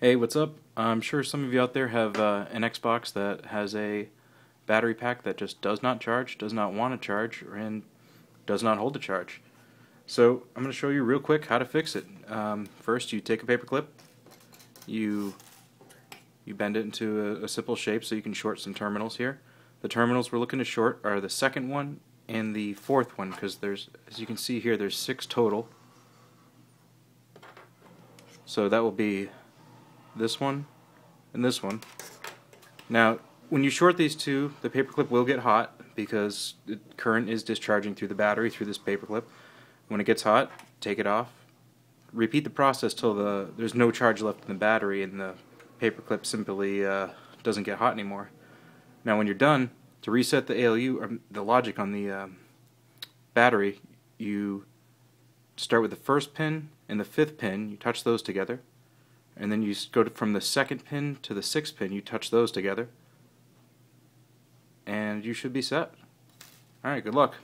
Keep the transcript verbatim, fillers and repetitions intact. Hey, what's up? I'm sure some of you out there have uh, an Xbox that has a battery pack that just does not charge, does not want to charge, and does not hold a charge. So I'm going to show you real quick how to fix it. Um, first, you take a paper clip, you you bend it into a, a simple shape so you can short some terminals here. The terminals we're looking to short are the second one and the fourth one, because there's, as you can see here, there's six total. So that will be this one, and this one. Now, when you short these two, the paperclip will get hot because the current is discharging through the battery through this paperclip. When it gets hot, take it off. Repeat the process till the there's no charge left in the battery and the paperclip simply uh, doesn't get hot anymore. Now, when you're done, to reset the A L U, or the logic on the um, battery, you start with the first pin and the fifth pin. You touch those together. And then you go to, from the second pin to the sixth pin, you touch those together, and you should be set. Alright, good luck.